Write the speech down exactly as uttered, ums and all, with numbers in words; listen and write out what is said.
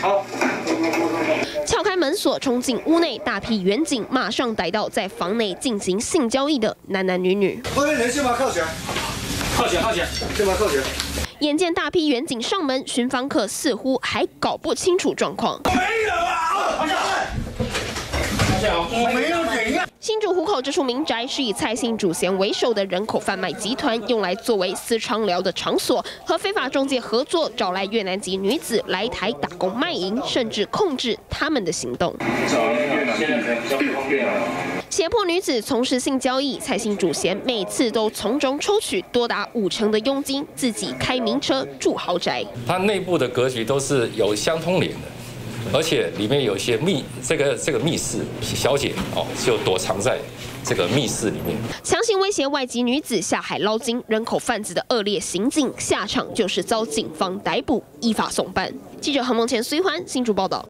好。撬开门锁，冲进屋内，大批员警马上逮到在房内进行性交易的男男女女。各位人先把铐起来，铐起来，铐起来，先把铐起来。眼见大批员警上门，巡防客似乎还搞不清楚状况。没有啊！ 我没有怎样。新竹湖口这处民宅是以蔡姓主嫌为首的人口贩卖集团用来作为私娼寮的场所，和非法中介合作，找来越南籍女子来台打工卖淫，甚至控制他们的行动。 胁迫女子从事性交易，蔡姓主嫌每次都从中抽取多达五成的佣金，自己开名车住豪宅。它内部的格局都是有相通联的。 而且里面有些密，这个这个密室小姐哦，就躲藏在这个密室里面，强行威胁外籍女子下海捞金，人口贩子的恶劣行径，下场就是遭警方逮捕，依法送办。记者何梦前、苏一欢，新竹报道。